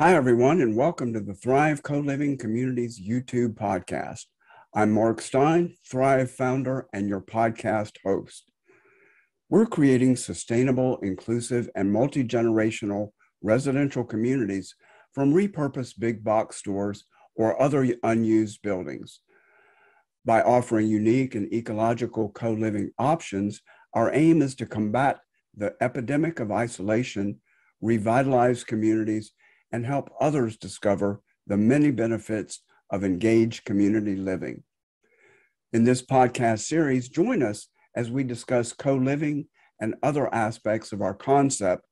Hi, everyone, and welcome to the Thrive Co-Living Communities YouTube podcast. I'm Mark Stein, Thrive founder and your podcast host. We're creating sustainable, inclusive, and multi-generational residential communities from repurposed big box stores or other unused buildings. By offering unique and ecological co-living options, our aim is to combat the epidemic of isolation, revitalize communities, and help others discover the many benefits of engaged community living. In this podcast series, join us as we discuss co-living and other aspects of our concept,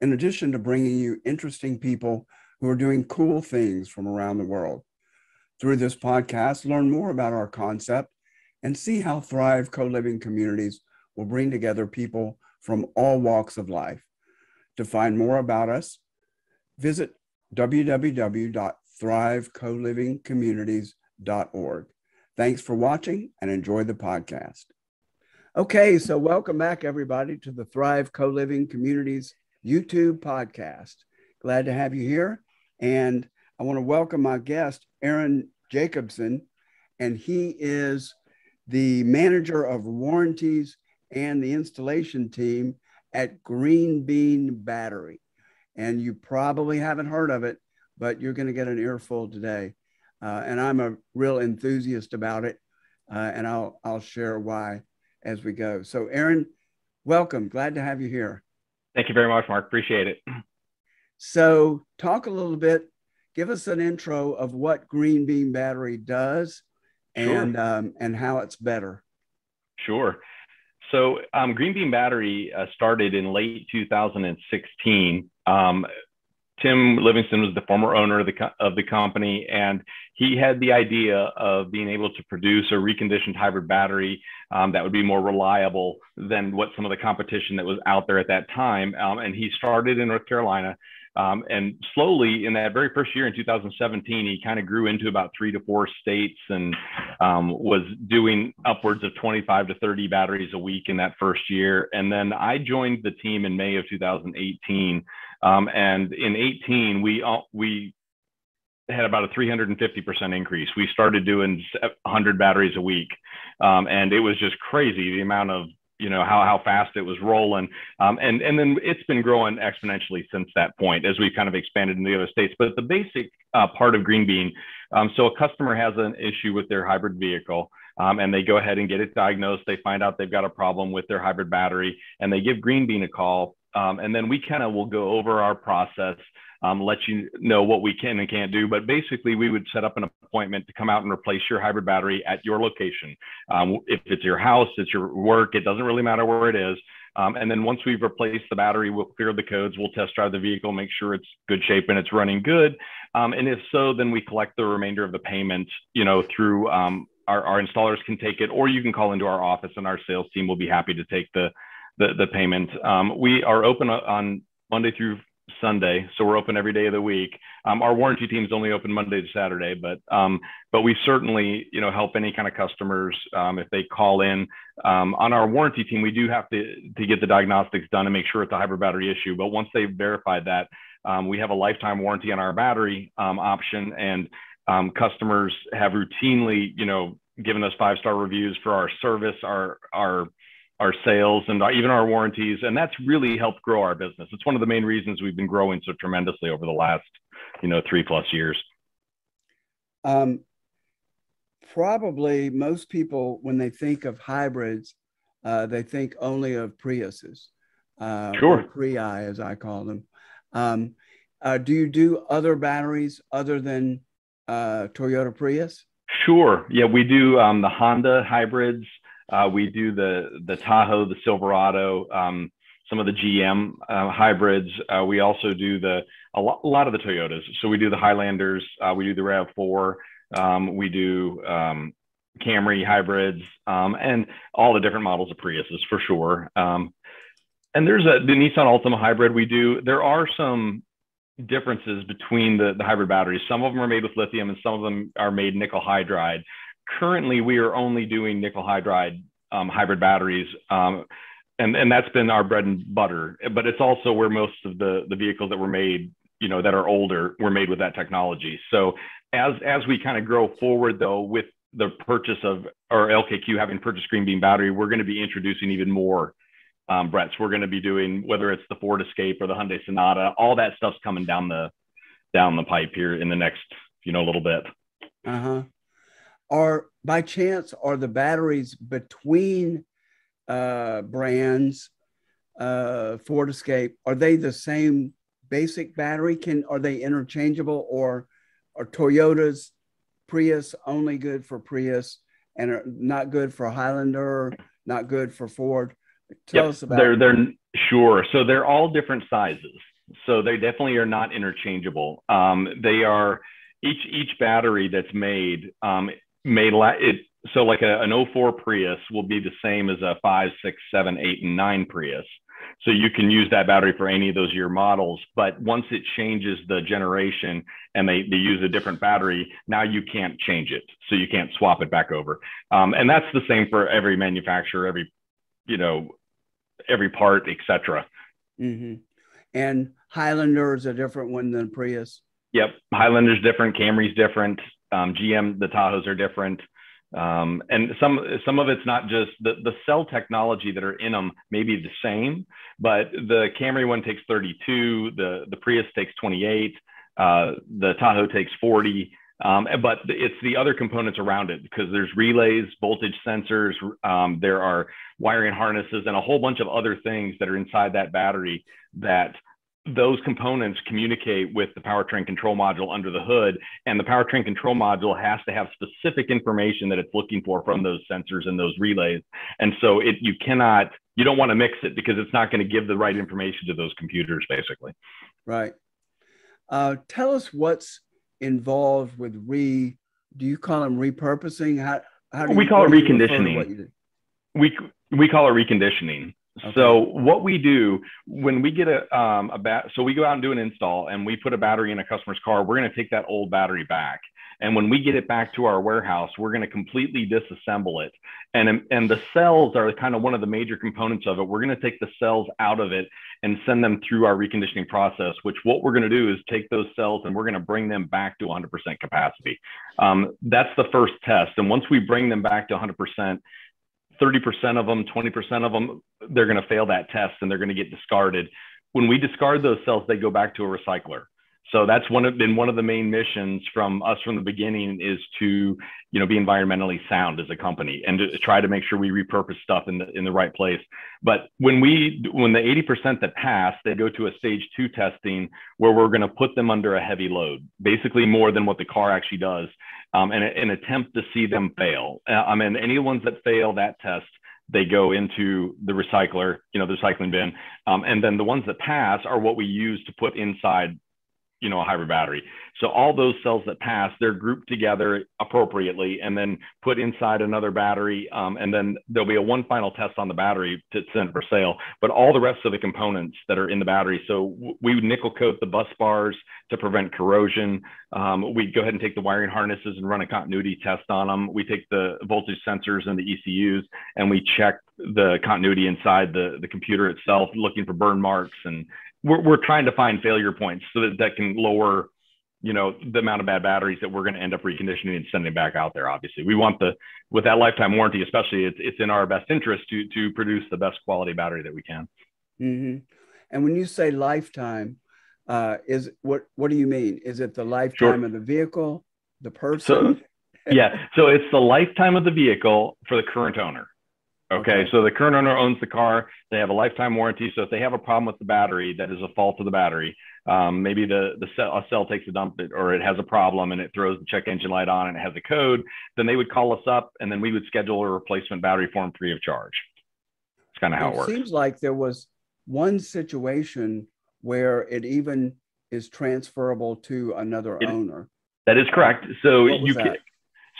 in addition to bringing you interesting people who are doing cool things from around the world. Through this podcast, learn more about our concept and see how Thrive Co-Living Communities will bring together people from all walks of life. To find more about us, visit www.thrivecolivingcommunities.org. Thanks for watching and enjoy the podcast. Okay, so welcome back, everybody, to the Thrive Co-Living Communities YouTube podcast. Glad to have you here. And I want to welcome my guest, Arin Jacobson, and he is the manager of warranties and the installation team at Green Bean Battery. And you probably haven't heard of it, but you're going to get an earful today. And I'm a real enthusiast about it, and I'll share why as we go. So Arin, welcome. Glad to have you here. Thank you very much, Mark. Appreciate it. So talk a little bit. Give us an intro of what Green Bean Battery does and how it's better. Sure. So Green Bean Battery started in late 2016. Tim Livingston was the former owner of the company, and he had the idea of being able to produce a reconditioned hybrid battery that would be more reliable than what some of the competition that was out there at that time. And he started in North Carolina. And slowly, in that very first year in 2017, he kind of grew into about 3 to 4 states and was doing upwards of 25 to 30 batteries a week in that first year. And then I joined the team in May of 2018. And in 18, we had about a 350% increase. We started doing 100 batteries a week, and it was just crazy the amount of how fast it was rolling. And then it's been growing exponentially since that point as we've kind of expanded into the other states. But the basic part of Green Bean, so a customer has an issue with their hybrid vehicle, and they go ahead and get it diagnosed. They find out they've got a problem with their hybrid battery, and they give Green Bean a call. And then we kind of will go over our process, let you know what we can and can't do. But basically, we would set up an appointment to come out and replace your hybrid battery at your location. If it's your house, it's your work, it doesn't really matter where it is. And then once we've replaced the battery, we'll clear the codes, we'll test drive the vehicle, make sure it's good shape and it's running good. And if so, then we collect the remainder of the payment, through our installers can take it, or you can call into our office and our sales team will be happy to take the payment. We are open on Monday through Sunday, so we're open every day of the week. Our warranty team is only open Monday to Saturday, but we certainly help any kind of customers if they call in. On our warranty team, we do have to get the diagnostics done and make sure it's a hybrid battery issue. But once they've verified that, we have a lifetime warranty on our battery option, and customers have routinely given us 5-star reviews for our service, our sales, and even our warranties. And that's really helped grow our business. It's one of the main reasons we've been growing so tremendously over the last, 3+ years. Probably most people, when they think of hybrids, they think only of Priuses. Sure. Prii, as I call them. Do you do other batteries other than Toyota Prius? Sure. Yeah, we do the Honda hybrids. We do the Tahoe, the Silverado, some of the GM hybrids. We also do a lot of the Toyotas. So we do the Highlanders, we do the RAV4, we do Camry hybrids, and all the different models of Priuses for sure. And there's the Nissan Altima hybrid we do. There are some differences between the hybrid batteries. Some of them are made with lithium and some of them are made nickel hydride. Currently, we are only doing nickel hydride hybrid batteries, and that's been our bread and butter. But it's also where most of the vehicles that were made you know, that are older were made with that technology. So as we kind of grow forward, though, with the purchase of, or LKQ having purchased Green Bean Battery, we're going to be introducing even more Brett's. We're going to be doing, whether it's the Ford Escape or the Hyundai Sonata, all that stuff's coming down the pipe here in the next, you know, little bit. Uh-huh. Are, by chance, are the batteries between brands, Ford Escape, are they the same basic battery? Are they interchangeable, or are Toyota's Prius only good for Prius and are not good for Highlander, not good for Ford? Tell us about they're sure. So they're all different sizes. So they definitely are not interchangeable. They are each battery that's made so like an 04 Prius will be the same as a 5, 6, 7, 8, and 9 Prius. So you can use that battery for any of those year models, but once it changes the generation and they use a different battery, now you can't change it. So you can't swap it back over. And that's the same for every manufacturer, every part, et cetera. Mm-hmm. And Highlander is a different one than Prius. Yep. Highlander's different. Camry's different. GM, the Tahoes are different. And some of it's not just the cell technology that are in them may be the same, but the Camry one takes 32, the Prius takes 28, the Tahoe takes 40. But it's the other components around it, because there's relays, voltage sensors, there are wiring harnesses, and a whole bunch of other things that are inside that battery that those components communicate with the powertrain control module under the hood. And the powertrain control module has to have specific information that it's looking for from those sensors and those relays. And so you don't want to mix it, because it's not going to give the right information to those computers, basically. Right. Tell us what's involved with do you call them repurposing? How do we call it reconditioning? We call it reconditioning. Okay. So what we do when we get so we go out and do an install and we put a battery in a customer's car, we're going to take that old battery back. And when we get it back to our warehouse, we're going to completely disassemble it. And the cells are kind of one of the major components of it. We're going to take the cells out of it and send them through our reconditioning process, which what we're going to do is take those cells and we're going to bring them back to 100% capacity. That's the first test. And once we bring them back to 100%, 30% of them, 20% of them, they're going to fail that test and they're going to get discarded. When we discard those cells, they go back to a recycler. So that's one of the main missions from us from the beginning is to, you know, be environmentally sound as a company and to try to make sure we repurpose stuff in the right place. But when the 80% that pass, they go to a stage 2 testing where we're going to put them under a heavy load, basically more than what the car actually does, and an attempt to see them fail. And any ones that fail that test, they go into the recycler, you know, the recycling bin, and then the ones that pass are what we use to put inside, you know, a hybrid battery. So all those cells that pass, they're grouped together appropriately and then put inside another battery. And then there'll be one final test on the battery to send for sale, but all the rest of the components that are in the battery. So we nickel coat the bus bars to prevent corrosion. We go ahead and take the wiring harnesses and run a continuity test on them. We take the voltage sensors and the ECUs and we check the continuity inside the computer itself, looking for burn marks, and we're trying to find failure points so that can lower, you know, the amount of bad batteries that we're going to end up reconditioning and sending back out there. Obviously, we want with that lifetime warranty, especially, it's in our best interest to produce the best quality battery that we can. Mm-hmm. And when you say lifetime, what do you mean? Is it the lifetime of the vehicle, the person? So it's the lifetime of the vehicle for the current owner. Okay, so the current owner owns the car. They have a lifetime warranty. So if they have a problem with the battery, that is a fault of the battery. Maybe a cell takes a dump, or it has a problem and it throws the check engine light on and it has a code. Then they would call us up and then we would schedule a replacement battery for them free of charge. It's kind of how it works. It seems like there was one situation where it even is transferable to another owner. That is correct. So you can.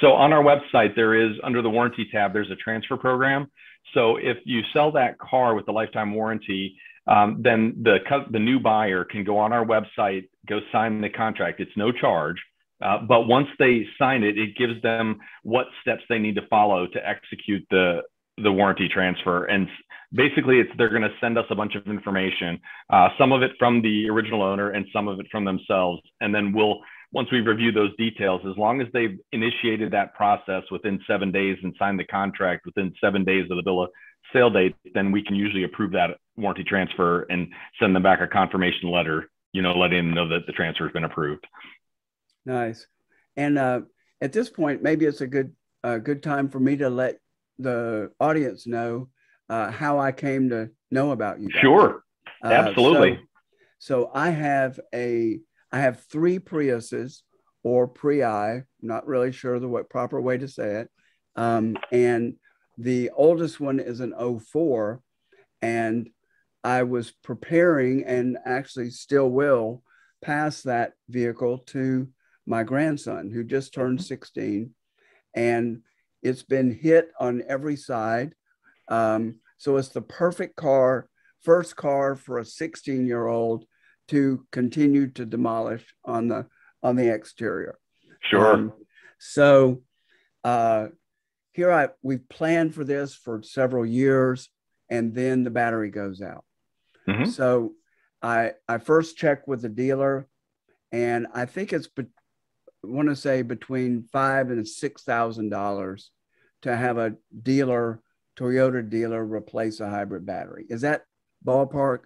So on our website, there is, under the warranty tab, there's a transfer program. So if you sell that car with the lifetime warranty, then the new buyer can go on our website, go sign the contract. It's no charge. But once they sign it, it gives them what steps they need to follow to execute the warranty transfer. And Basically, they're going to send us a bunch of information, some of it from the original owner and some of it from themselves. And then once we review those details, as long as they've initiated that process within 7 days and signed the contract within 7 days of the bill of sale date, then we can usually approve that warranty transfer and send them back a confirmation letter, letting them know that the transfer has been approved. Nice. And at this point, maybe it's a good time for me to let the audience know how I came to know about you guys. Sure, absolutely. So I have three Priuses, or Prii, not really sure the proper way to say it. And the oldest one is an 04. And I was preparing, and actually still will, pass that vehicle to my grandson, who just turned 16. And it's been hit on every side. So it's the perfect first car for a 16-year-old to continue to demolish on the exterior. Sure. Here we've planned for this for several years, and then the battery goes out. Mm-hmm. So I first checked with the dealer, and I think it's, I want to say, between $5,000 and $6,000 to have a dealer, Toyota dealer, replace a hybrid battery. Is that ballpark?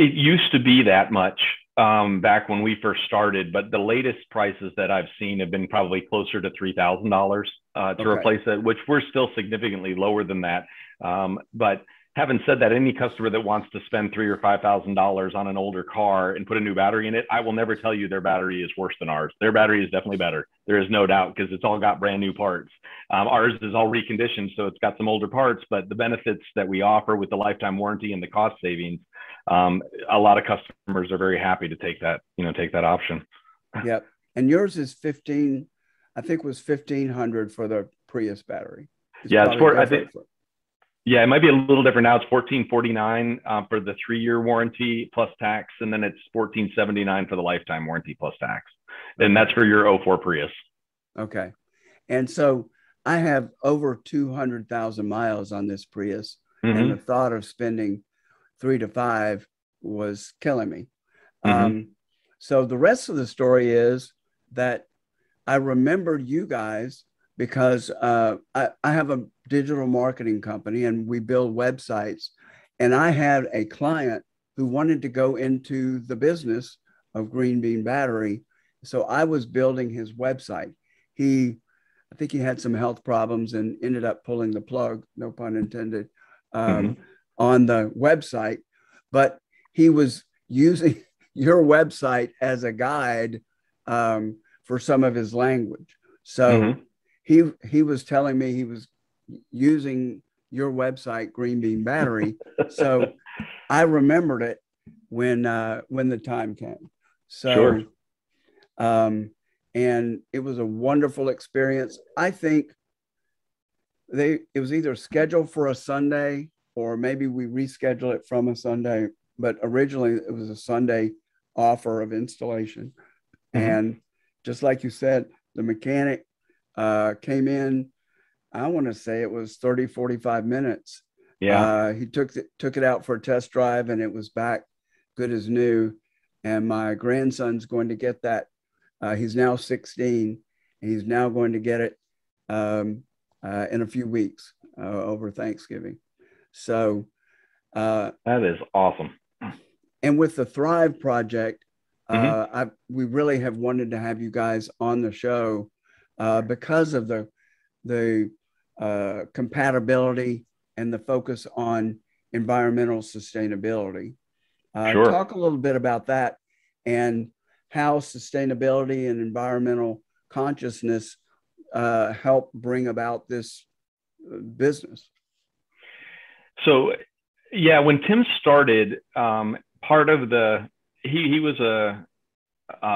It used to be that much back when we first started, but the latest prices that I've seen have been probably closer to $3,000 to replace it, which we're still significantly lower than that. But having said that, any customer that wants to spend $3,000 or $5,000 on an older car and put a new battery in it, I will never tell you their battery is worse than ours. Their battery is definitely better. There is no doubt, because it's all got brand new parts. Ours is all reconditioned, so it's got some older parts, but the benefits that we offer with the lifetime warranty and the cost savings, a lot of customers are very happy to take that option. Yep. And yours is 15, I think it was 1500 for the Prius battery. It might be a little different now. It's 1449 for the 3-year warranty plus tax. And then it's 1479 for the lifetime warranty plus tax. And that's for your 04 Prius. Okay. And so I have over 200,000 miles on this Prius. Mm-hmm. And the thought of spending $3,000 to $5,000 was killing me. Mm-hmm. So the rest of the story is that I remembered you guys because I have a digital marketing company, and we build websites. And I had a client who wanted to go into the business of Green Bean Battery. So I was building his website. I think he had some health problems and ended up pulling the plug, no pun intended, mm-hmm. on the website, but he was using your website as a guide for some of his language. So mm-hmm. he was telling me he was using your website, Green Bean Battery. So I remembered it when the time came. So, sure. And it was a wonderful experience. I think it was either scheduled for a Sunday, or maybe we reschedule it from a Sunday, but originally it was a Sunday offer of installation. Mm-hmm. And just like you said, the mechanic came in, I want to say it was 30, 45 minutes. Yeah. He took it out for a test drive, and it was back good as new. And my grandson's going to get that. He's now 16. And he's now going to get it in a few weeks over Thanksgiving. So that is awesome. And with the Thrive project, mm-hmm. We really have wanted to have you guys on the show because of the compatibility and the focus on environmental sustainability. Sure. Talk a little bit about that and how sustainability and environmental consciousness help bring about this business. So, yeah, when Tim started, he was a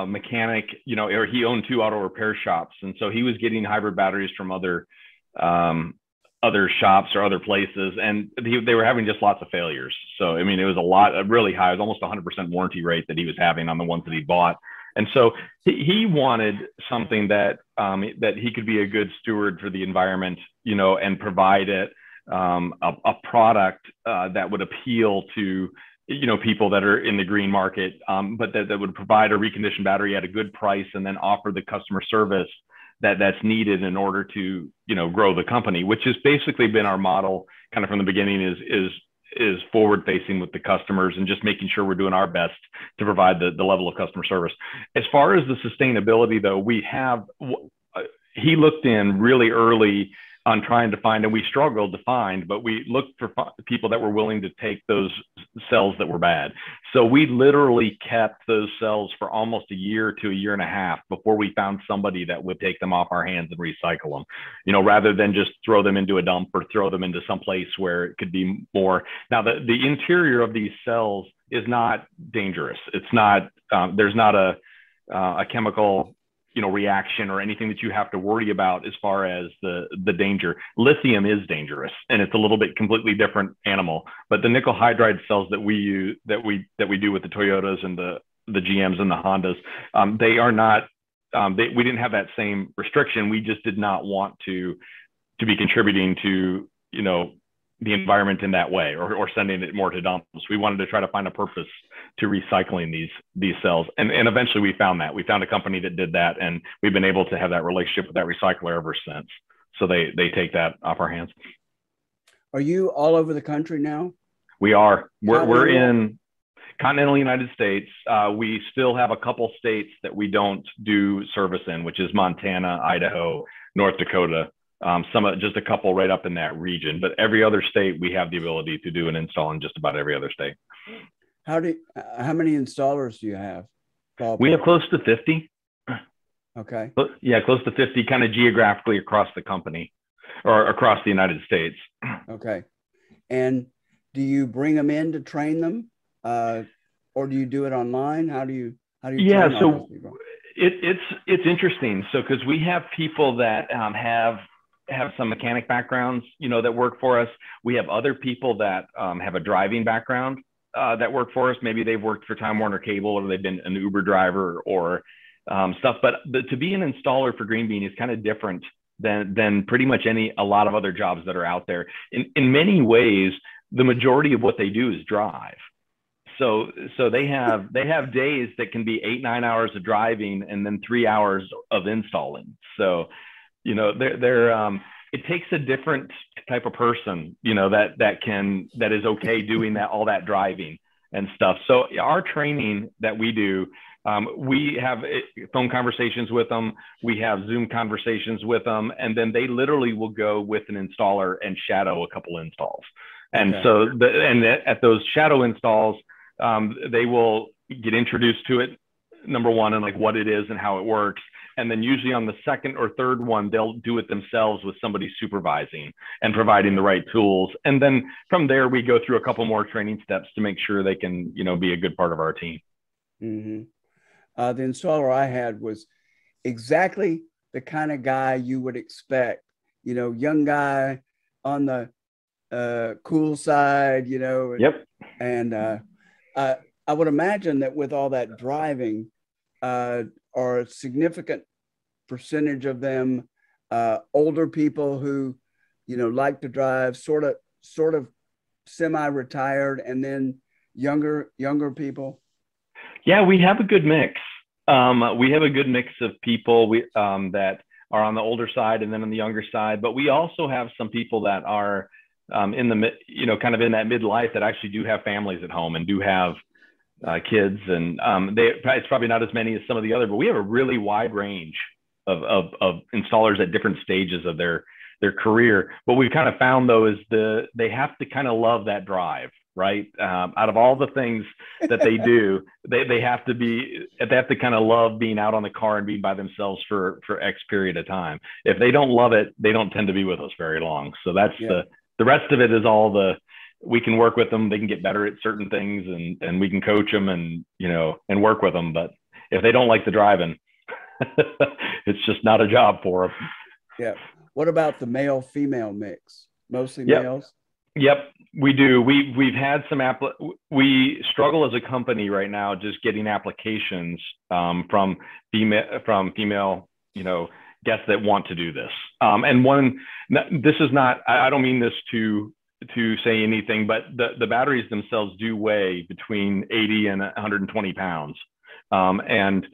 mechanic, or he owned two auto repair shops. And so he was getting hybrid batteries from other shops or other places. And they were having just lots of failures. So, I mean, it was really high. It was almost 100% warranty rate that he was having on the ones that he bought. And so he wanted something that he could be a good steward for the environment, and provide it. a product that would appeal to, you know, people that are in the green market, but that would provide a reconditioned battery at a good price and then offer the customer service that's needed in order to, you know, grow the company, which has basically been our model kind of from the beginning, is forward facing with the customers and just making sure we're doing our best to provide the level of customer service. As far as the sustainability though, we have, he looked in really early on trying to find, and we struggled to find, but we looked for people that were willing to take those cells that were bad. So we literally kept those cells for almost a year to a year and a half before we found somebody that would take them off our hands and recycle them, you know, rather than just throw them into a dump or throw them into some place where it could be more. Now the interior of these cells is not dangerous. It's not, there's not a chemical, you know, reaction or anything that you have to worry about as far as the danger. Lithium is dangerous, and it's a little bit completely different animal. But the nickel hydride cells that we use, that we do with the Toyotas and the GMs and the Hondas, they are not. We didn't have that same restriction. We just did not want to be contributing to, you know, the environment in that way, or sending it more to dumps. We wanted to try to find a purpose to recycling these cells. And eventually we found that. We found a company that did that, and we've been able to have that relationship with that recycler ever since. So they take that off our hands. Are you all over the country now? We are. We're in continental United States. We still have a couple states that we don't do service in, which is Montana, Idaho, North Dakota. Just a couple right up in that region, but every other state we have the ability to do an install in. Just about every other state. How many installers do you have? We have close to 50. Okay. Yeah, close to 50, kind of geographically across the company or across the United States. Okay. And do you bring them in to train them, or do you do it online? How do you? Yeah. So it's interesting. So because we have people that have some mechanic backgrounds, you know, that work for us. We have other people that have a driving background that work for us. Maybe they've worked for Time Warner Cable, or they've been an Uber driver or stuff. But to be an installer for Green Bean is kind of different than pretty much a lot of other jobs that are out there. In many ways, the majority of what they do is drive. So they have days that can be 8-9 hours of driving and then 3 hours of installing. So, you know, it takes a different type of person, you know, that is okay doing that, all that driving and stuff. So our training that we do, we have phone conversations with them. We have Zoom conversations with them, and then they literally will go with an installer and shadow a couple installs. And okay. And at those shadow installs, they will get introduced to it, number one, and like what it is and how it works. And then usually on the second or third one, they'll do it themselves with somebody supervising and providing the right tools. And then from there, we go through a couple more training steps to make sure they can, you know, be a good part of our team. Mm-hmm. The installer I had was exactly the kind of guy you would expect, you know, young guy on the cool side, you know. Yep. And I would imagine that with all that driving, are a significant percentage of them older people who, you know, like to drive, sort of semi-retired, and then younger people? Yeah, we have a good mix. We have a good mix of people that are on the older side and then on the younger side, but we also have some people that are in that midlife that actually do have families at home and do have kids, and it's probably not as many as some of the other, but we have a really wide range of installers at different stages of their career. What we've kind of found though is they have to kind of love that drive, right? Out of all the things that they do, they have to kind of love being out on the car and being by themselves for X period of time. If they don't love it, they don't tend to be with us very long. So that's the rest of it is all we can work with them. They can get better at certain things, and we can coach them and, you know, and work with them. But if they don't like the driving, it's just not a job for them. Yeah. What about the male female mix? Mostly males? Yep. We do. We've had some we struggle as a company right now, just getting applications from female, you know, guests that want to do this. And one, this is not, I don't mean this to say anything, but the batteries themselves do weigh between 80 and 120 pounds. And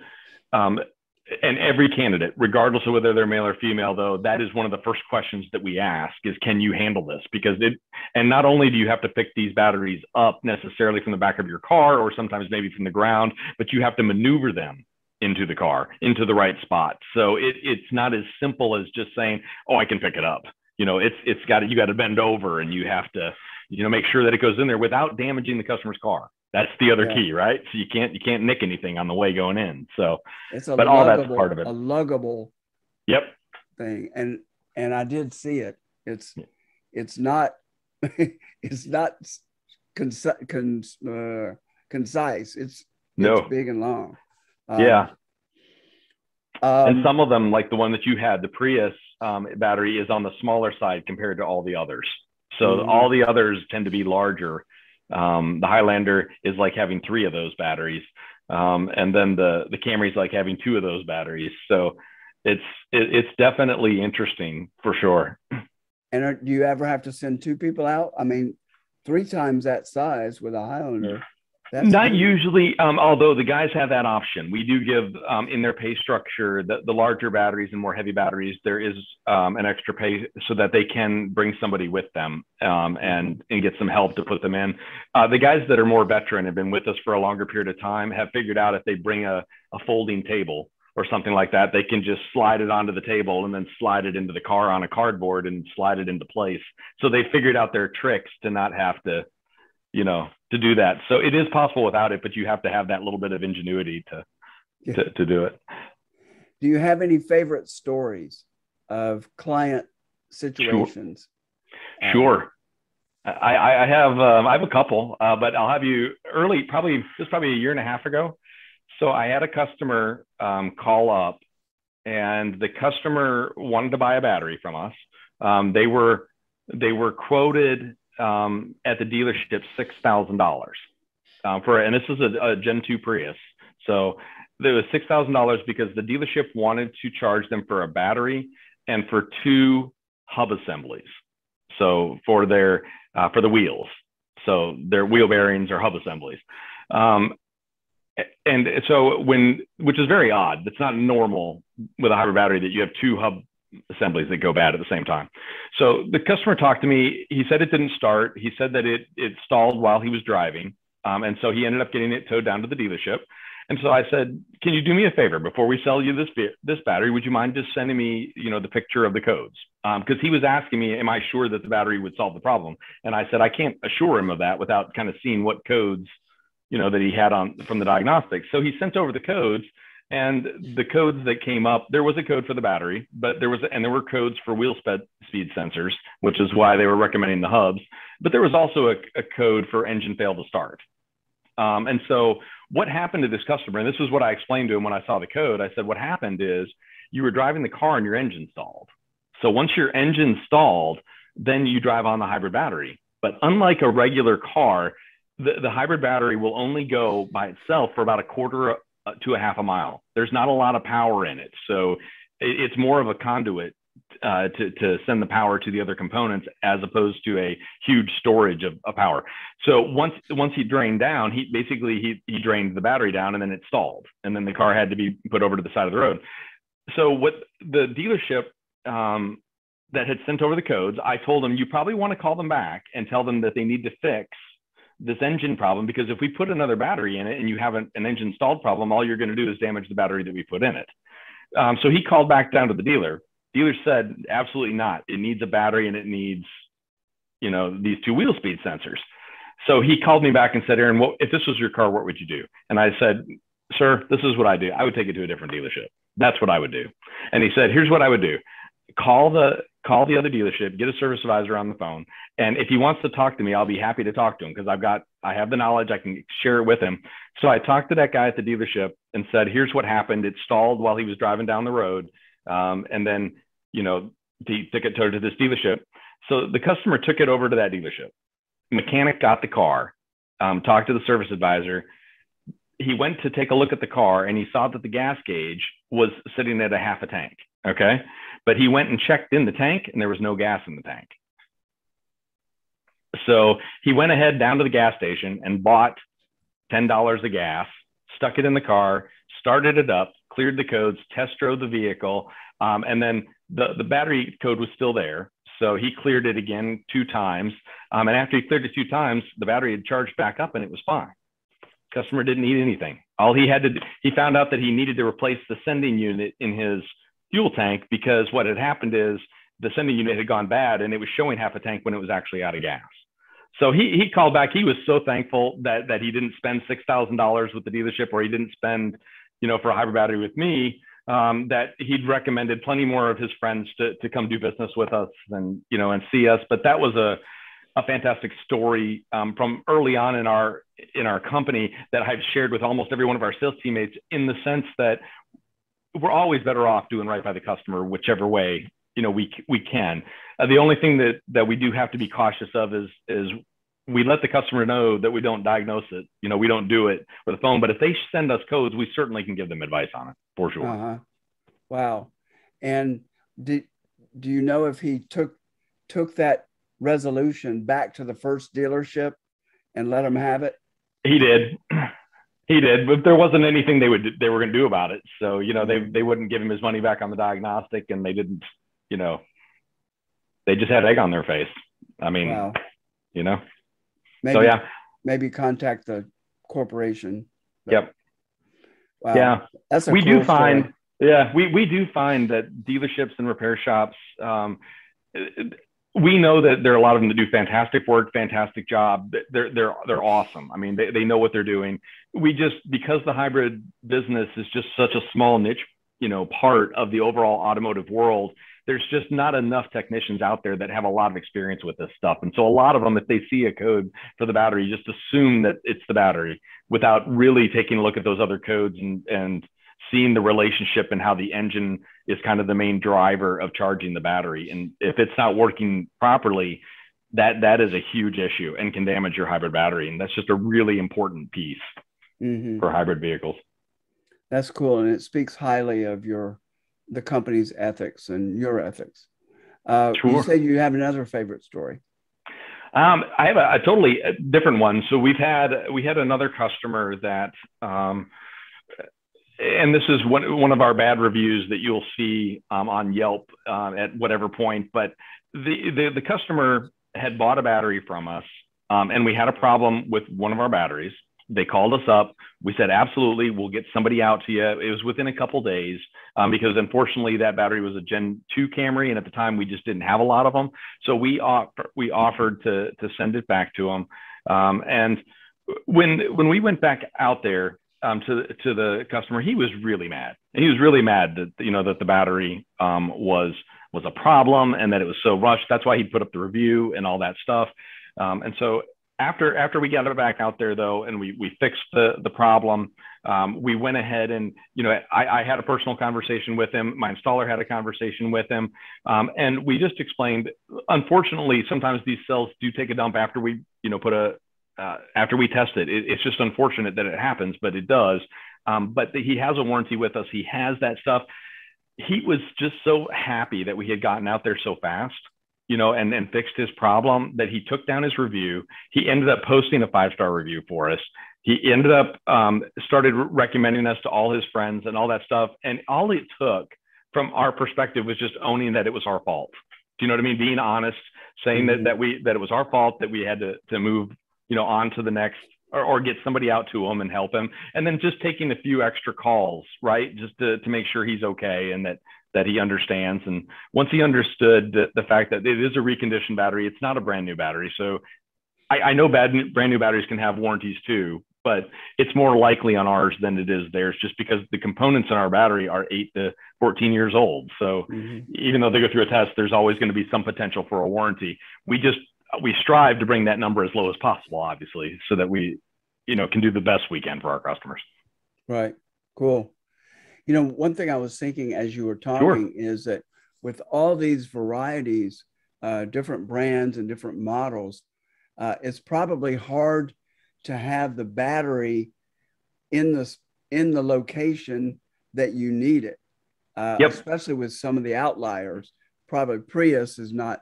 every candidate, regardless of whether they're male or female, though, that is one of the first questions that we ask is, can you handle this? Because and not only do you have to pick these batteries up necessarily from the back of your car, or sometimes maybe from the ground, but you have to maneuver them into the car, into the right spot. So it's not as simple as just saying, oh, I can pick it up. You know, you got to bend over, and you have to, you know, make sure that it goes in there without damaging the customer's car. That's the other key, right? So you can't nick anything on the way going in. So it's a all that's part of it. A luggable thing. And I did see it. It's not, it's not concise. It's big and long. And some of them, like the one that you had, the Prius battery, is on the smaller side compared to all the others. So all the others tend to be larger. The Highlander is like having 3 of those batteries. And then the Camry is like having 2 of those batteries. So it's definitely interesting for sure. And do you ever have to send 2 people out? I mean, 3 times that size with a Highlander. That's not usually, although the guys have that option. We do give, in their pay structure, the larger batteries and more heavy batteries, there is an extra pay so that they can bring somebody with them and get some help to put them in. The guys that are more veteran, have been with us for a longer period of time, have figured out if they bring a folding table or something like that, they can just slide it onto the table and then slide it into the car on a cardboard and slide it into place. So they figured out their tricks to not have to, to do that. So it is possible without it, but you have to have that little bit of ingenuity to do it. Do you have any favorite stories of client situations? Sure. I have a couple, but I'll have you early, probably a year and a half ago. So I had a customer call up, and the customer wanted to buy a battery from us. They were quoted at the dealership, $6,000 and this is a Gen 2 Prius. So there was $6,000 because the dealership wanted to charge them for a battery and for 2 hub assemblies. So for their, for the wheels. So their wheel bearings or hub assemblies. And so which is very odd. It's not normal with a hybrid battery that you have 2 hub assemblies that go bad at the same time. So the customer talked to me. He said it didn't start. He said that it stalled while he was driving. And so he ended up getting it towed down to the dealership. And so I said, can you do me a favor before we sell you this battery? Would you mind just sending me, the picture of the codes? Because he was asking me, am I sure that the battery would solve the problem? And I said, I can't assure him of that without kind of seeing what codes, that he had on from the diagnostics. So he sent over the codes. And the codes that came up, there was a code for the battery, but there were codes for wheel speed sensors, which is why they were recommending the hubs. But there was also a code for engine fail to start. And so what happened to this customer, and this was what I explained to him when I saw the code, I said, what happened is you were driving the car and your engine stalled. So once your engine stalled, then you drive on the hybrid battery. But unlike a regular car, the hybrid battery will only go by itself for about a quarter to a half a mile. There's not a lot of power in it. So it's more of a conduit to send the power to the other components as opposed to a huge storage of power. So once he drained down, he drained the battery down and then it stalled. And then the car had to be put over to the side of the road. So what the dealership that had sent over the codes, I told them, you probably want to call them back and tell them that they need to fix this engine problem, because if we put another battery in it and you have an engine stalled problem, all you're going to do is damage the battery that we put in it. So he called back down to the dealer. Dealer said, absolutely not. It needs a battery and it needs, these 2 wheel speed sensors. So he called me back and said, Arin, if this was your car, what would you do? And I said, sir, this is what I do. I would take it to a different dealership. That's what I would do. And he said, here's what I would do. Call the other dealership, get a service advisor on the phone. And if he wants to talk to me, I'll be happy to talk to him because I have the knowledge. I can share it with him. So I talked to that guy at the dealership and said, here's what happened. It stalled while he was driving down the road. And then, he took it towed to this dealership. So the customer took it over to that dealership. Mechanic got the car, talked to the service advisor. He went to take a look at the car and he saw that the gas gauge was sitting at a half a tank. Okay. But he went and checked in the tank and there was no gas in the tank. So he went ahead down to the gas station and bought $10 of gas, stuck it in the car, started it up, cleared the codes, test drove the vehicle. And then the battery code was still there. So he cleared it again 2 times. And after he cleared it 2 times, the battery had charged back up and it was fine. Customer didn't need anything. All he had to do, he found out that he needed to replace the sending unit in his fuel tank because what had happened is the sending unit had gone bad and it was showing half a tank when it was actually out of gas. So he called back. He was so thankful that he didn't spend $6,000 with the dealership, or he didn't spend, for a hybrid battery with me, that he'd recommended plenty more of his friends to come do business with us and see us. But that was a fantastic story from early on in our company that I've shared with almost every one of our sales teammates, in the sense that we're always better off doing right by the customer, whichever way we can. The only thing that we do have to be cautious of is we let the customer know that we don't diagnose it. We don't do it with a phone, but if they send us codes, we certainly can give them advice on it, for sure. Uh-huh. Wow. And do you know if he took that resolution back to the first dealership and let them have it? He did, but there wasn't anything they were going to do about it. So, they wouldn't give him his money back on the diagnostic, and they didn't, they just had egg on their face. I mean, wow. Maybe, so yeah. Maybe contact the corporation. But, yep. Wow. Yeah. That's a cool story. Yeah. We do find that dealerships and repair shops, we know that there are a lot of them that do fantastic work, fantastic job. They're awesome. I mean, they know what they're doing. We just, because the hybrid business is just such a small niche, part of the overall automotive world, there's just not enough technicians out there that have a lot of experience with this stuff. And so a lot of them, if they see a code for the battery, just assume that it's the battery without really taking a look at those other codes and seeing the relationship and how the engine is kind of the main driver of charging the battery. And if it's not working properly, that is a huge issue and can damage your hybrid battery. And that's just a really important piece for hybrid vehicles. That's cool. And it speaks highly of the company's ethics and your ethics. Sure. You said you have another favorite story. I have a totally different one. So we had another customer that, and this is one of our bad reviews that you'll see on Yelp at whatever point. But the customer had bought a battery from us, and we had a problem with one of our batteries. They called us up. We said, absolutely, we'll get somebody out to you. It was within a couple days because, unfortunately, that battery was a Gen 2 Camry, and at the time, we just didn't have a lot of them. So we offered to send it back to them. And when we went back out there, to the customer, he was really mad. He was really mad that that the battery was a problem and that it was so rushed. That's why he put up the review and all that stuff. And so after we got it back out there though, and we fixed the problem, we went ahead and I had a personal conversation with him. My installer had a conversation with him, and we just explained. Unfortunately, sometimes these cells do take a dump after we after we test it. It's just unfortunate that it happens, but it does. But he has a warranty with us. He has that stuff. He was just so happy that we had gotten out there so fast, and fixed his problem, that he took down his review. He ended up posting a 5-star review for us. He ended up started recommending us to all his friends and all that stuff. And all it took from our perspective was just owning that it was our fault. Do you know what I mean? Being honest, saying that it was our fault, that we had to move on to the next, or get somebody out to him and help him. And then just taking a few extra calls, right? Just to make sure he's okay and that he understands. And once he understood the fact that it is a reconditioned battery, it's not a brand new battery. So I know brand new batteries can have warranties too, but it's more likely on ours than it is theirs, just because the components in our battery are 8 to 14 years old. So even though they go through a test, there's always going to be some potential for a warranty. We strive to bring that number as low as possible, obviously, so that we, can do the best we can for our customers. Right. Cool. One thing I was thinking as you were talking is that with all these varieties, different brands and different models, it's probably hard to have the battery in the location that you need it. especially with some of the outliers. Probably Prius is not,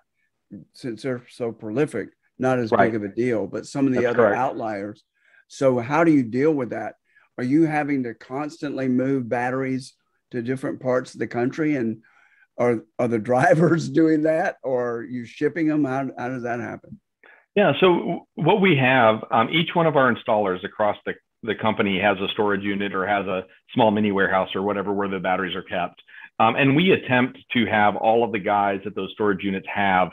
since they're so prolific, not as big of a deal, but some of the other outliers. So how do you deal with that? Are you having to constantly move batteries to different parts of the country, and are the drivers doing that, or are you shipping them? How does that happen? Yeah, so what we have, each one of our installers across the company has a storage unit or has a small mini warehouse or whatever where the batteries are kept. And we attempt to have all of the guys at those storage units have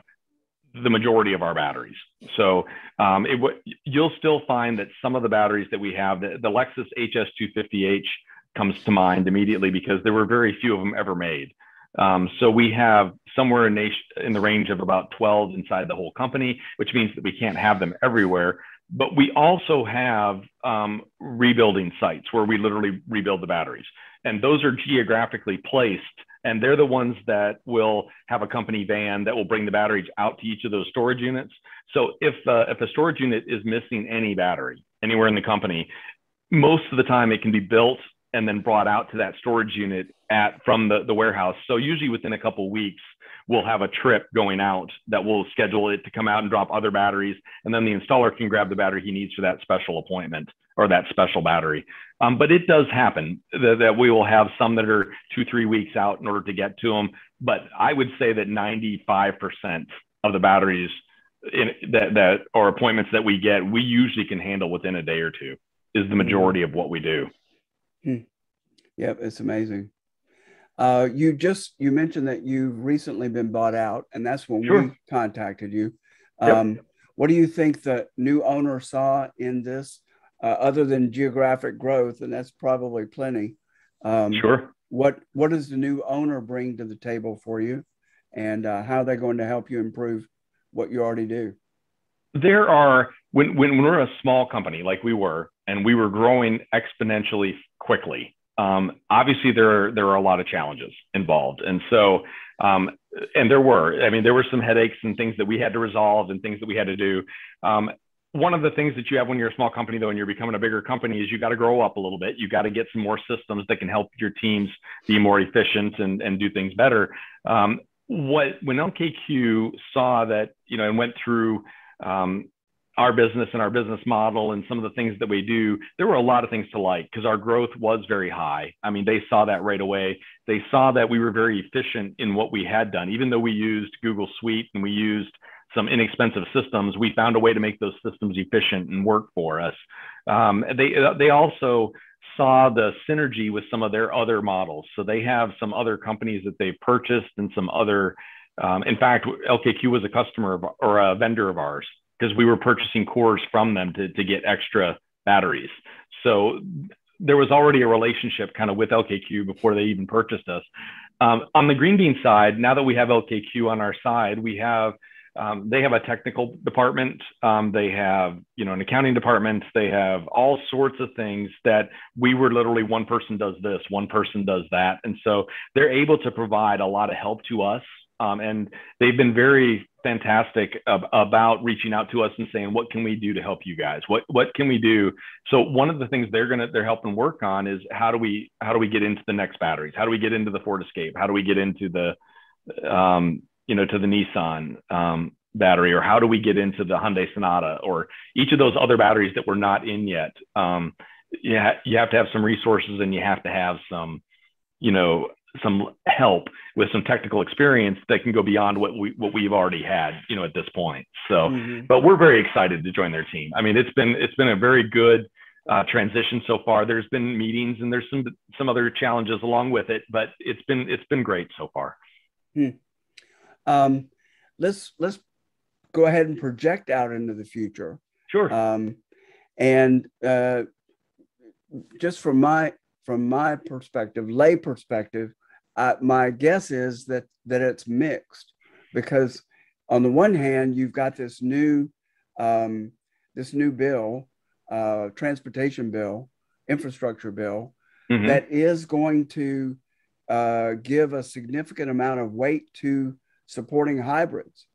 the majority of our batteries. So you'll still find that some of the batteries that we have, the Lexus HS250H comes to mind immediately because there were very few of them ever made. So we have somewhere in the range of about 12 inside the whole company, which means that we can't have them everywhere. But we also have rebuilding sites where we literally rebuild the batteries. And those are geographically placed. And they're the ones that will have a company van that will bring the batteries out to each of those storage units. So if a storage unit is missing any battery anywhere in the company, most of the time it can be built and then brought out to that storage unit from the warehouse. So usually within a couple of weeks, we'll have a trip going out that will schedule it to come out and drop other batteries. And then the installer can grab the battery he needs for that special appointment or that special battery. But it does happen that we will have some that are 2-3 weeks out in order to get to them. But I would say that 95% of the batteries that or appointments that we get, we usually can handle within a day or two is the majority of what we do. Hmm. Yep, it's amazing. You mentioned that you've recently been bought out, and that's when we contacted you. What do you think the new owner saw in this, other than geographic growth? And that's probably plenty. What does the new owner bring to the table for you, and how are they going to help you improve what you already do? There are, when we're a small company like we were, and we were growing exponentially quickly, obviously there are a lot of challenges involved. And so, and there were some headaches and things that we had to resolve and things that we had to do. One of the things that you have when you're a small company though, and you're becoming a bigger company, is you got to grow up a little bit. You got to get some more systems that can help your teams be more efficient and do things better. When LKQ saw that, and went through, our business and our business model and some of the things that we do, there were a lot of things to like because our growth was very high. I mean, they saw that right away. They saw that we were very efficient in what we had done. Even though we used Google Suite and we used some inexpensive systems, we found a way to make those systems efficient and work for us. They also saw the synergy with some of their other models. So they have some other companies that they've purchased and some other, in fact, LKQ was a customer or a vendor of ours, because we were purchasing cores from them to get extra batteries. So there was already a relationship kind of with LKQ before they even purchased us. On the Green Bean side, now that we have LKQ on our side, they have a technical department. They have, an accounting department. They have all sorts of things that we were literally, one person does this, one person does that. And so they're able to provide a lot of help to us. And they've been very fantastic about reaching out to us and saying, what can we do to help you guys? What can we do? So one of the things they're helping work on is how do we get into the next batteries? How do we get into the Ford Escape? How do we get into the Nissan battery, or how do we get into the Hyundai Sonata, or each of those other batteries that we're not in yet? You have to have some resources, and you have to have some help with some technical experience that can go beyond what we've already had, at this point. So, But we're very excited to join their team. I mean, it's been a very good transition so far. There's been meetings and there's some other challenges along with it, but it's been great so far. Let's go ahead and project out into the future. Sure. Just from my perspective, lay perspective, my guess is that it's mixed, because on the one hand, you've got this new bill, transportation bill, infrastructure bill, that is going to give a significant amount of weight to supporting hybrids.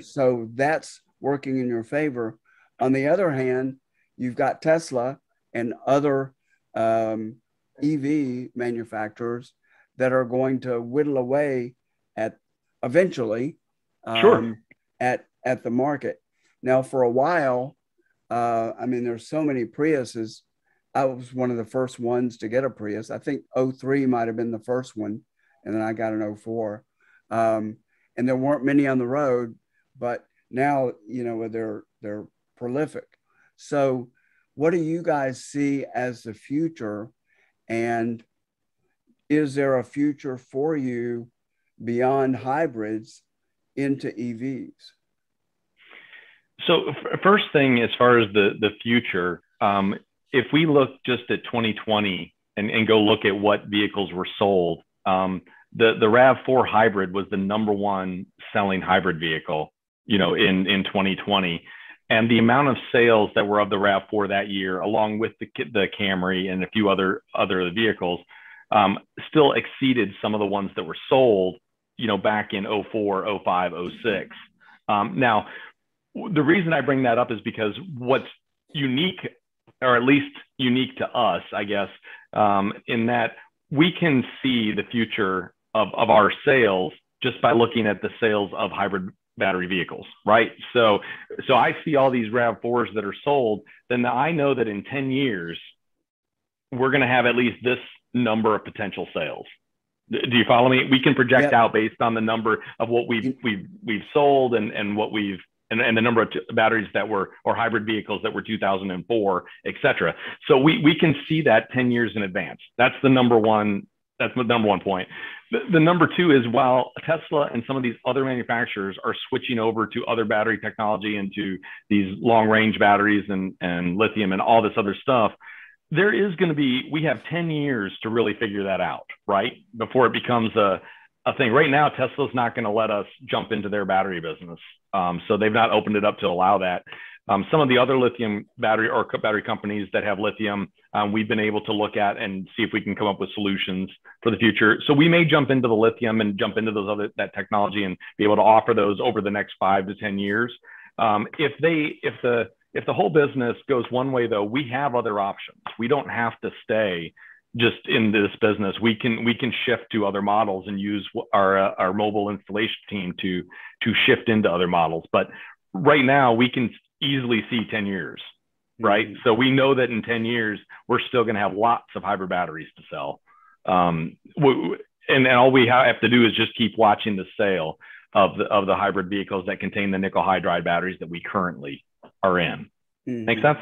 So that's working in your favor. On the other hand, you've got Tesla and other EV manufacturers that are going to whittle away at eventually at the market. Now, for a while, I mean, there's so many Priuses. I was one of the first ones to get a Prius. I think 03 might have been the first one, and then I got an 04. And there weren't many on the road, but now, you know, they're prolific. So what do you guys see as the future? And is there a future for you beyond hybrids into EVs? So first thing, as far as the future, if we look just at 2020 and go look at what vehicles were sold, the RAV4 hybrid was the number one selling hybrid vehicle, you know, in 2020. And the amount of sales that were of the RAV4 that year, along with the Camry and a few other vehicles, still exceeded some of the ones that were sold, you know, back in 04, 05, 06. Now, the reason I bring that up is because what's unique, or at least unique to us, I guess, in that we can see the future of our sales just by looking at the sales of hybrid battery vehicles, right? So I see all these RAV4s that are sold, then I know that in 10 years, we're going to have at least this number of potential sales. Do you follow me? We can project out based on the number of what we've sold and what we've and the number of batteries that were, or hybrid vehicles that were 2004, et cetera. So we can see that 10 years in advance. That's the number one. That's the number one point. The number two is, while Tesla and some of these other manufacturers are switching over to other battery technology and to these long range batteries and lithium and all this other stuff, there is going to be, we have 10 years to really figure that out, right? Before it becomes a thing. Right now, Tesla's not going to let us jump into their battery business. So they've not opened it up to allow that. Some of the other lithium battery or battery companies that have lithium, we've been able to look at and see if we can come up with solutions for the future. So we may jump into the lithium and jump into those other, that technology, and be able to offer those over the next 5 to 10 years. If the whole business goes one way, though, we have other options. We don't have to stay just in this business. We can shift to other models and use our mobile installation team to shift into other models. But right now, we can easily see 10 years, right? Mm-hmm. So we know that in 10 years, we're still going to have lots of hybrid batteries to sell. And all we have to do is just keep watching the sale of the hybrid vehicles that contain the nickel hydride batteries that we currently are in. Mm-hmm. Make sense?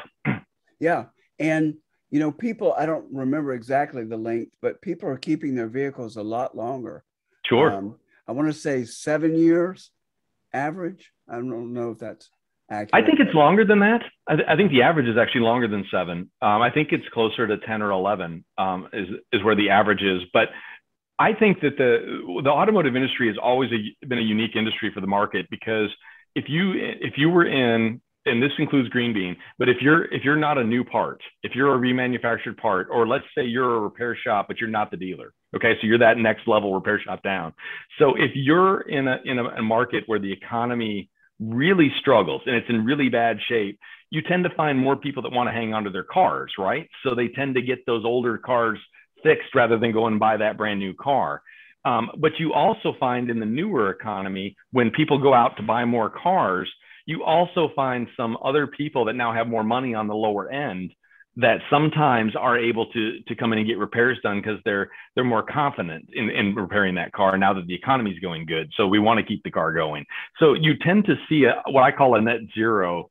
Yeah. And, you know, people, I don't remember exactly the length, but people are keeping their vehicles a lot longer. Sure. I want to say 7 years average. I don't know if that's accurate. I think it's longer than that. I think the average is actually longer than 7. I think it's closer to 10 or 11 is where the average is. But I think that the automotive industry has always been a unique industry for the market, because if you were in, and this includes Green Bean, but if you're not a new part, if you're a remanufactured part, or let's say you're a repair shop, but you're not the dealer. Okay, so you're that next level repair shop down. So if you're in a market where the economy really struggles and it's in really bad shape, you tend to find more people that want to hang onto their cars, right? So they tend to get those older cars fixed rather than go and buy that brand new car. But you also find in the newer economy, when people go out to buy more cars, you also find some other people that now have more money on the lower end that sometimes are able to come in and get repairs done, because they're more confident in repairing that car now that the economy is going good. So we want to keep the car going. So you tend to see what I call a net zero.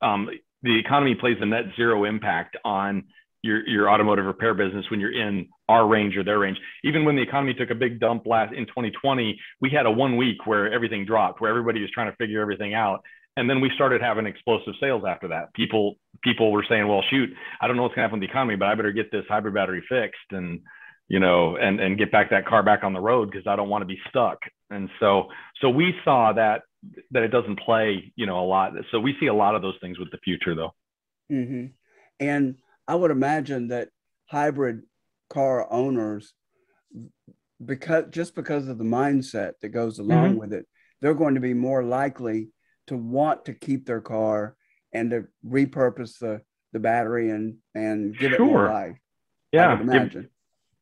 The economy plays a net zero impact on your automotive repair business when you're in our range or their range. Even when the economy took a big dump in 2020, we had a 1 week where everything dropped, where everybody was trying to figure everything out. And then we started having explosive sales after that. People were saying, well, shoot, I don't know what's gonna happen with the economy, but I better get this hybrid battery fixed and, you know, and get back that car back on the road, because I don't want to be stuck. And so we saw that it doesn't play, you know, a lot. So we see a lot of those things with the future, though. Mm-hmm. And I would imagine that hybrid car owners, because of the mindset that goes along mm-hmm. with it, they're going to be more likely to want to keep their car and to repurpose the battery and give it more life. Yeah. I would imagine.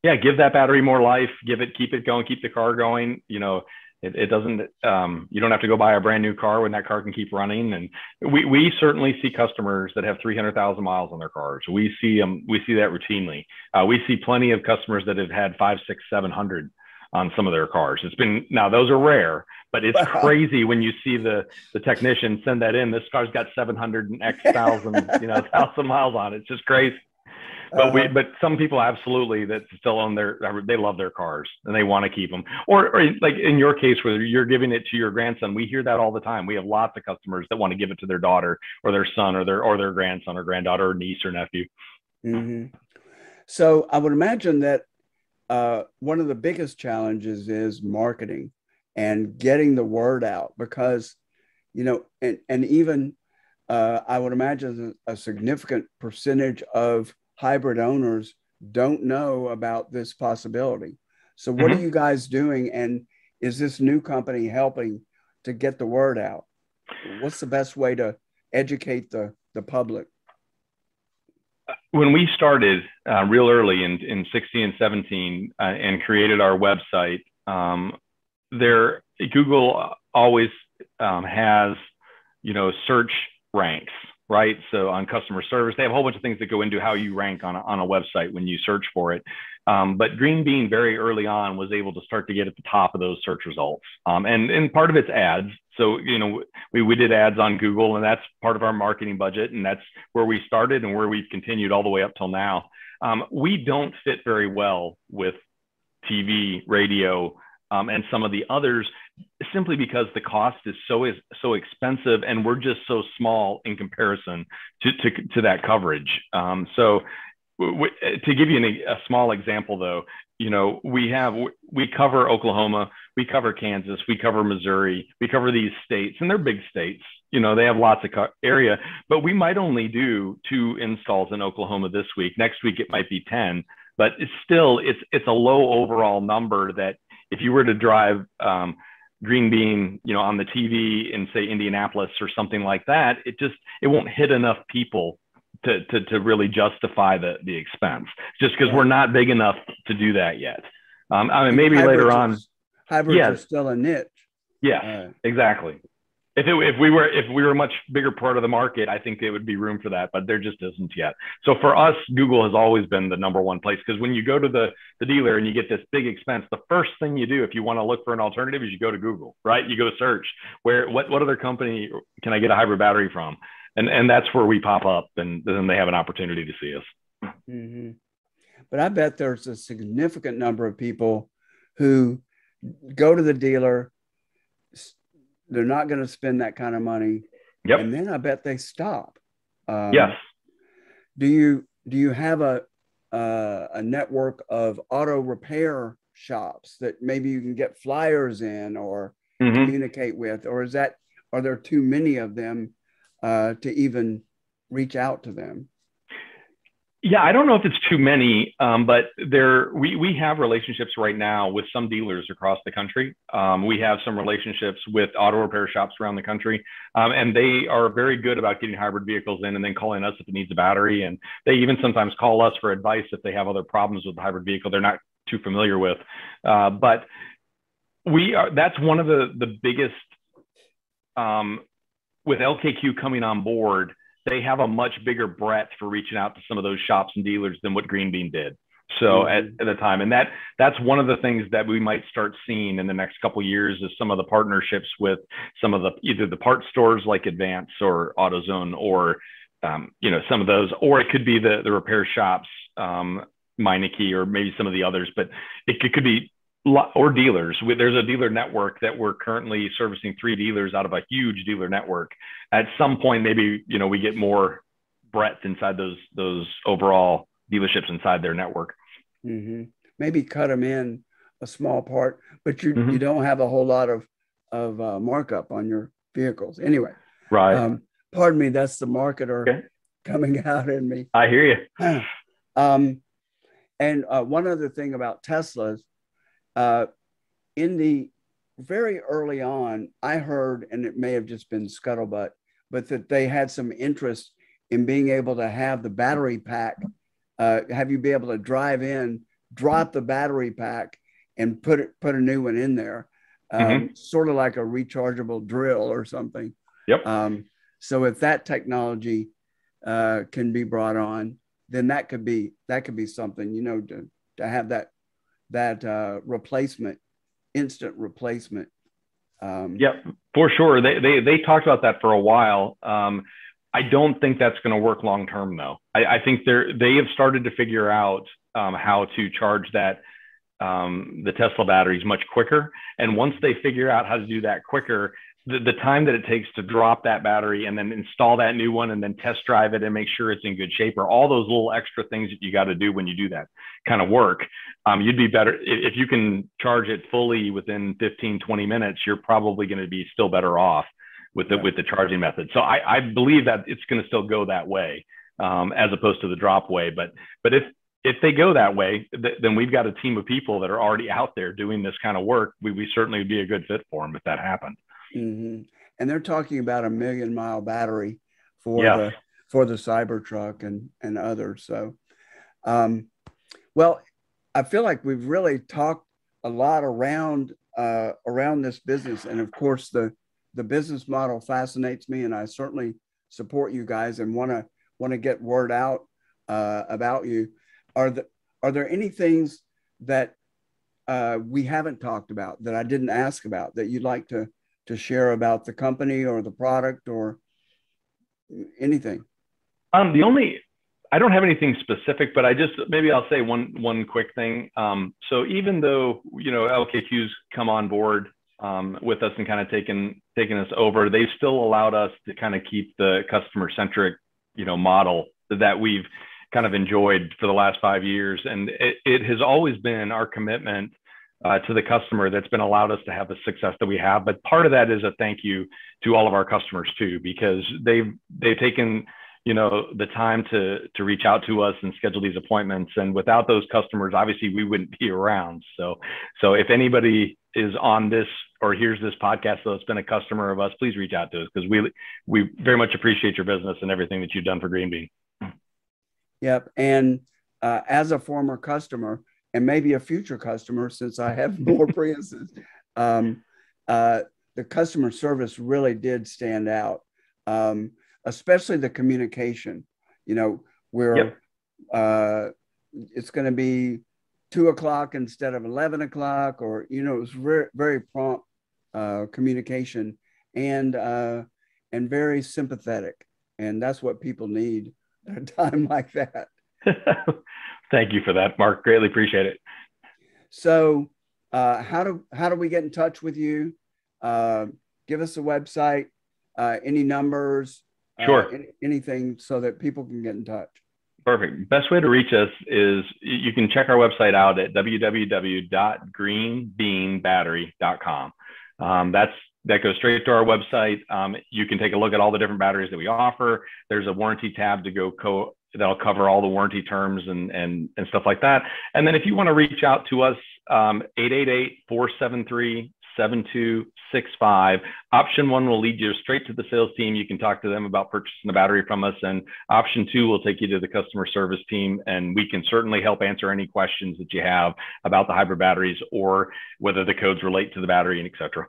yeah, give that battery more life, keep it going, keep the car going. You know, it doesn't, you don't have to go buy a brand new car when that car can keep running. And we certainly see customers that have 300,000 miles on their cars. We see that routinely. We see plenty of customers that have had 500, 600, 700 on some of their cars. Now those are rare, but it's crazy when you see the technician send that in, this car's got 700 and X thousand, thousand miles on it. It's just crazy. But some people absolutely that still own they love their cars and they want to keep them. Or like in your case where you're giving it to your grandson, we hear that all the time. We have lots of customers that want to give it to their daughter or their son or their grandson or granddaughter or niece or nephew. Mm-hmm. So I would imagine that one of the biggest challenges is marketing and getting the word out because, and even I would imagine a significant percentage of hybrid owners don't know about this possibility. So what mm-hmm. are you guys doing? And is this new company helping to get the word out? What's the best way to educate the public? When we started real early in 16 and 17 and created our website, Google always has, search ranks, right? So on customer service, they have a whole bunch of things that go into how you rank on a website when you search for it. But Green Bean very early on was able to start to get at the top of those search results. And part of it's ads. So, we did ads on Google and that's part of our marketing budget. And that's where we started and where we've continued all the way up till now. We don't fit very well with TV, radio, and some of the others, simply because the cost is so expensive and we're just so small in comparison to that coverage. So to give you a small example, though, we cover Oklahoma, we cover Kansas, we cover Missouri, we cover these states, and they're big states. They have lots of area, but we might only do 2 installs in Oklahoma this week. Next week, it might be 10, but it's still a low overall number that if you were to drive Green Bean, on the TV in say Indianapolis or something like that, it won't hit enough people to really justify the expense. Just because we're not big enough to do that yet. Maybe later on. Hybrids are still a niche. Yeah, exactly. If we were a much bigger part of the market, I think there would be room for that, but there just isn't yet. So for us, Google has always been the number one place because when you go to the dealer and you get this big expense, the first thing you do if you want to look for an alternative is you go to Google, right? You go search what other company can I get a hybrid battery from? And that's where we pop up and then they have an opportunity to see us. Mm-hmm. But I bet there's a significant number of people who go to the dealer. They're not going to spend that kind of money. Yep. And then I bet they stop. Yes. Do you have a network of auto repair shops that maybe you can get flyers in or mm-hmm. communicate with, or are there too many of them to even reach out to them? Yeah, I don't know if it's too many, but we have relationships right now with some dealers across the country. We have some relationships with auto repair shops around the country, and they are very good about getting hybrid vehicles in and then calling us if it needs a battery. And they even sometimes call us for advice if they have other problems with the hybrid vehicle they're not too familiar with. But that's one of the biggest, with LKQ coming on board, they have a much bigger breadth for reaching out to some of those shops and dealers than what Green Bean did. So mm-hmm. at the time, and that's one of the things that we might start seeing in the next couple of years is some of the partnerships with some of either the parts stores like Advance or AutoZone or, some of those, or it could be the repair shops, Meineke, or maybe some of the others, but it could be, or dealers. There's a dealer network that we're currently servicing 3 dealers out of a huge dealer network. At some point, maybe, we get more breadth inside those overall dealerships inside their network. Mm-hmm. Maybe cut them in a small part, but mm-hmm. you don't have a whole lot of markup on your vehicles. Anyway, right. Pardon me, that's the marketer coming out in me. I hear you. And one other thing about Teslas, in the very early on, I heard, and it may have just been scuttlebutt, but that they had some interest in being able to have the battery pack, have you be able to drive in drop the battery pack and put a new one in there, sort of like a rechargeable drill or something. Yep. So if that technology can be brought on, then that could be something, you know, to have that replacement, instant replacement. Yep, for sure. They talked about that for a while. I don't think that's going to work long term, though. I think they have started to figure out how to charge that the Tesla batteries much quicker. And once they figure out how to do that quicker, the time that it takes to drop that battery and then install that new one and then test drive it and make sure it's in good shape, or all those little extra things that you got to do when you do that kind of work, you'd be better if you can charge it fully within 15, 20 minutes. You're probably going to be still better off with the charging method. So I believe that it's going to still go that way as opposed to the drop way. But if they go that way, then we've got a team of people that are already out there doing this kind of work. We certainly would be a good fit for them if that happened. Mm-hmm. And they're talking about a 1 million mile battery for the Cybertruck and others. So, well, I feel like we've really talked a lot around this business. And of course, the business model fascinates me, and I certainly support you guys and want to get word out about you. Are there any things that we haven't talked about, that I didn't ask about, that you'd like to share about the company or the product or anything? I don't have anything specific, but I'll say one quick thing. So even though, you know, LKQ's come on board with us and kind of taken us over, they've still allowed us to kind of keep the customer centric, you know, model that we've kind of enjoyed for the last 5 years. And it has always been our commitment to the customer that's been allowed us to have the success that we have. But part of that is a thank you to all of our customers too, because they've taken, you know, the time to reach out to us and schedule these appointments. And without those customers, obviously we wouldn't be around. So if anybody is on this or hears this podcast, so it's been a customer of us, please reach out to us, because we very much appreciate your business and everything that you've done for Green Bean. Yep. And as a former customer, and maybe a future customer, since I have more Priuses, the customer service really did stand out, especially the communication. You know, where it's going to be 2:00 instead of 11:00, or, you know, it was very, very prompt communication and very sympathetic, and that's what people need at a time like that. Thank you for that, Mark. Greatly appreciate it. So how do we get in touch with you? Give us a website, any numbers, sure, anything so that people can get in touch. Perfect. Best way to reach us is you can check our website out at www.greenbeanbattery.com. That goes straight to our website. You can take a look at all the different batteries that we offer. There's a warranty tab to go that'll cover all the warranty terms and stuff like that. And then if you want to reach out to us, 888-473-7265. Option 1 will lead you straight to the sales team. You can talk to them about purchasing the battery from us. And option 2 will take you to the customer service team. And we can certainly help answer any questions that you have about the hybrid batteries or whether the codes relate to the battery and et cetera.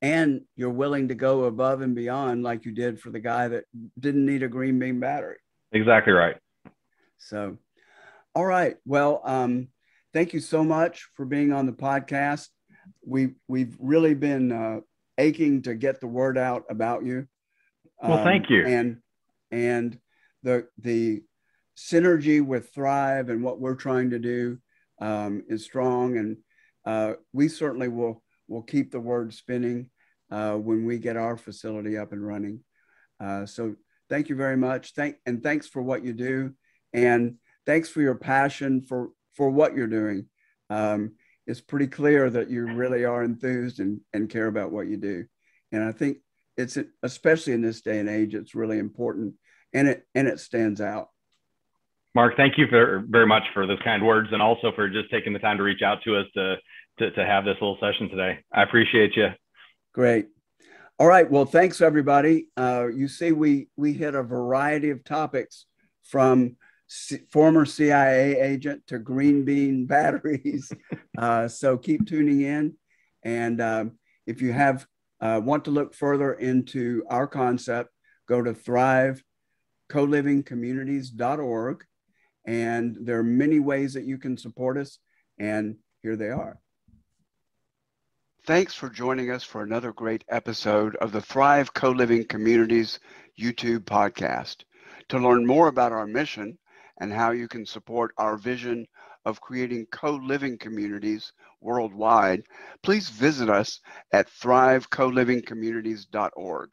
And you're willing to go above and beyond, like you did for the guy that didn't need a Green Bean battery. Exactly right. So, all right. Well, thank you so much for being on the podcast. We've really been aching to get the word out about you. Well, thank you. And the synergy with Thrive and what we're trying to do is strong. And we certainly will keep the word spinning when we get our facility up and running. So thank you very much. Thanks for what you do. And thanks for your passion for what you're doing. It's pretty clear that you really are enthused and care about what you do. And I think it's, especially in this day and age, it's really important, and it stands out. Mark, thank you very much for those kind words, and also for just taking the time to reach out to us to have this little session today. I appreciate you. Great. All right. Well, thanks, everybody. You see, we hit a variety of topics, from former CIA agent to Green Bean Batteries. So keep tuning in. And if you have want to look further into our concept, go to thrivecolivingcommunities.org. And there are many ways that you can support us, and here they are. Thanks for joining us for another great episode of the Thrive Co-Living Communities YouTube podcast. To learn more about our mission and how you can support our vision of creating co-living communities worldwide, please visit us at thrivecolivingcommunities.org.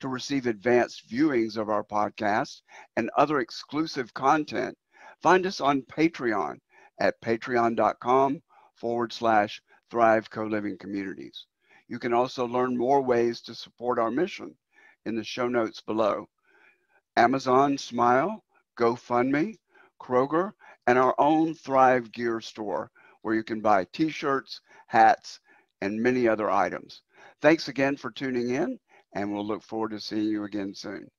To receive advanced viewings of our podcast and other exclusive content, find us on Patreon at patreon.com/Thrive Co-Living Communities. You can also learn more ways to support our mission in the show notes below. Amazon, Smile, GoFundMe, Kroger, and our own Thrive Gear store, where you can buy t-shirts, hats, and many other items. Thanks again for tuning in, and we'll look forward to seeing you again soon.